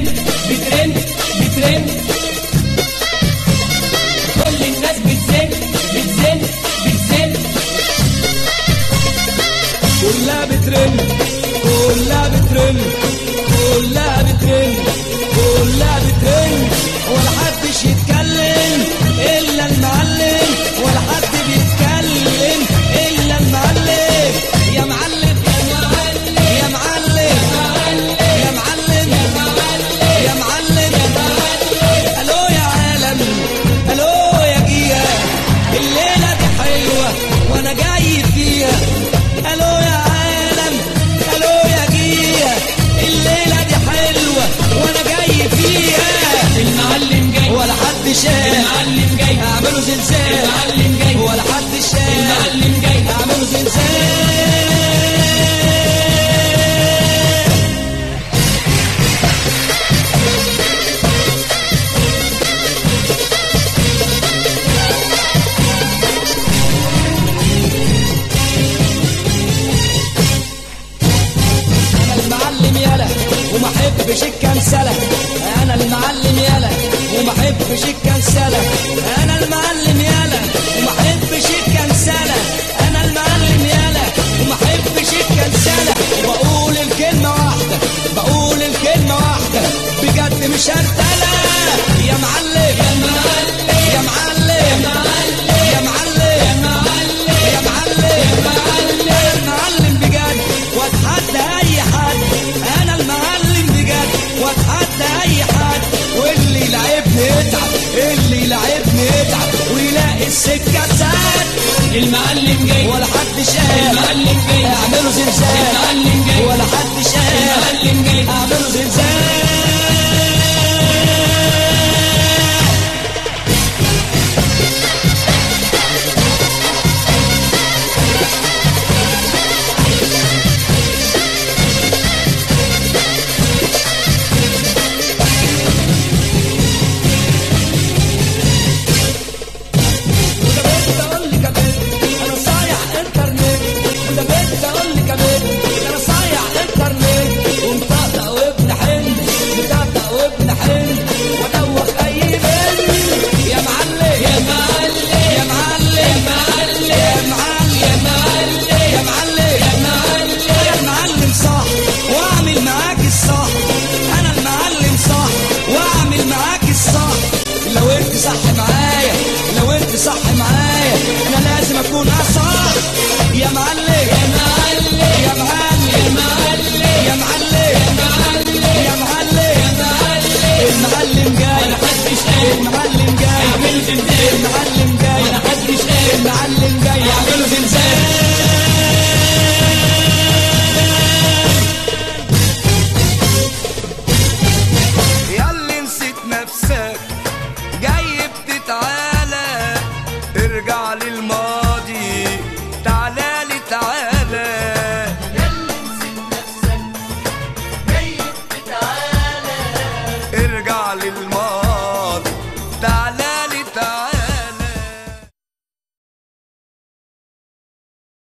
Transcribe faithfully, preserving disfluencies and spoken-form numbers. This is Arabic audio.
بترند بترند بترند كل الناس بتزن بتزن بتزن كلها بترند كلها بترند كلها بترند كلها بترند ولا حدش يتكلم الا المعلم ولا حد بيتكلم الا المعلم يا معلم المعلم جاي هعمله زلزال المعلم جاي ولا حد شاف المعلم جاي هعمله زلزال انا المعلم يلا وما احبش الكنسله انا المعلم يلا وما احبش الكنسله انا المعلم يالا وما احبش الكنسله انا المعلم يالا وما احبش الكنسله وبقول الكلمه واحده بقول الكلمه واحده بجد مش هتلا يا معلم يا معلم يا معلم يا معلم يا معلم انا المعلم بجد واتحدى اي حد انا المعلم بجد واتحدى اي حد واللي لعب يتعب اللي لعبني يتعب ويلاقي السكة ساعات المعلم جاي ولا حد شاف المعلم جاي